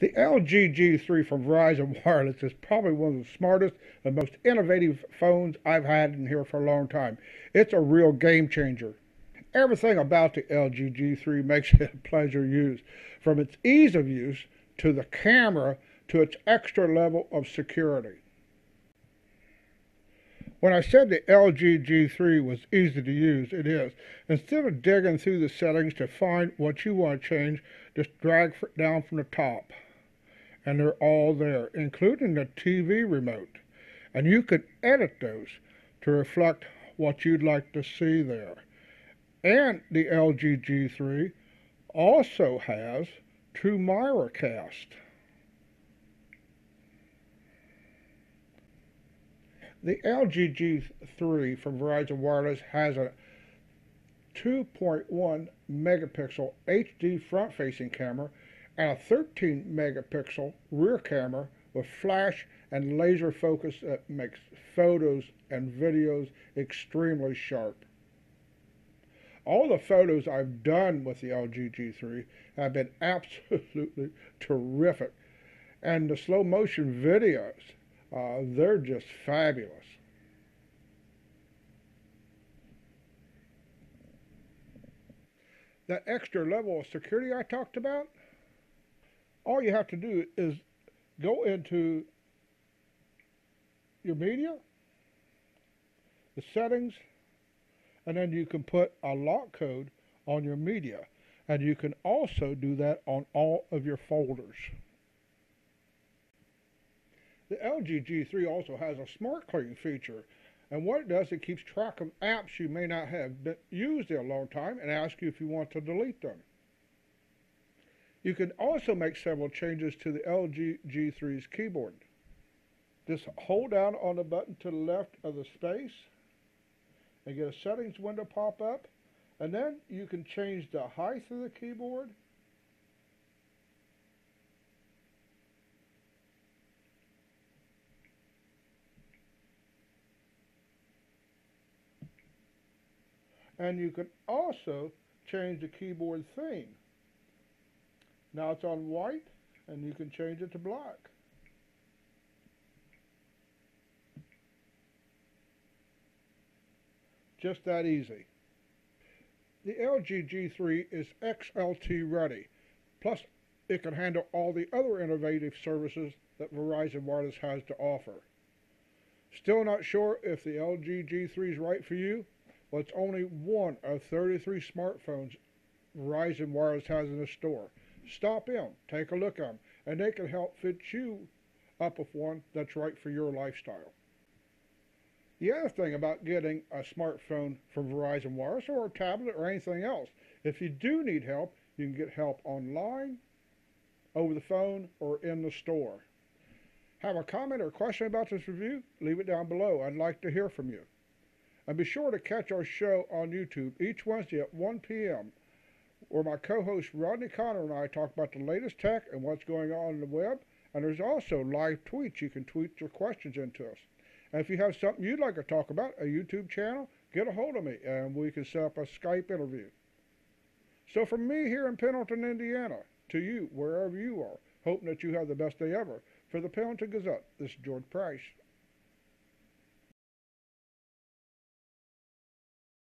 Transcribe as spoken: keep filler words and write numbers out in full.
The L G G three from Verizon Wireless is probably one of the smartest and most innovative phones I've had in here for a long time. It's a real game changer. Everything about the L G G three makes it a pleasure to use, from its ease of use to the camera to its extra level of security. When I said the L G G three was easy to use, it is. Instead of digging through the settings to find what you want to change, just drag down from the top. And they're all there, including the T V remote. And you could edit those to reflect what you'd like to see there. And the L G G three also has two Miracast. The L G G three from Verizon Wireless has a two point one megapixel H D front-facing camera and a thirteen megapixel rear camera with flash and laser focus that makes photos and videos extremely sharp. All the photos I've done with the L G G three have been absolutely terrific, and the slow motion videos, Uh, they're just fabulous. That extra level of security I talked about, all you have to do is go into your media, the settings, and then you can put a lock code on your media. And you can also do that on all of your folders. The L G G three also has a smart clean feature, and what it does, it keeps track of apps you may not have used in a long time and asks you if you want to delete them. You can also make several changes to the L G G three's keyboard. Just hold down on the button to the left of the space and get a settings window pop up, and then you can change the height of the keyboard, and you can also change the keyboard theme. Now it's on white, and you can change it to black. Just that easy. The L G G three is X L T ready, plus it can handle all the other innovative services that Verizon Wireless has to offer. Still not sure if the L G G three is right for you? Well, it's only one of thirty-three smartphones Verizon Wireless has in the store. Stop in, take a look at them, and they can help fit you up with one that's right for your lifestyle. The other thing about getting a smartphone from Verizon Wireless, or a tablet or anything else, if you do need help, you can get help online, over the phone, or in the store. Have a comment or question about this review? Leave it down below. I'd like to hear from you. And be sure to catch our show on YouTube each Wednesday at one P M where my co-host Rodney Connor and I talk about the latest tech and what's going on in the web. And there's also live tweets. You can tweet your questions into us. And if you have something you'd like to talk about, a YouTube channel, get a hold of me and we can set up a Skype interview. So from me here in Pendleton, Indiana, to you, wherever you are, hoping that you have the best day ever, for the Pendleton Gazette, this is George Price.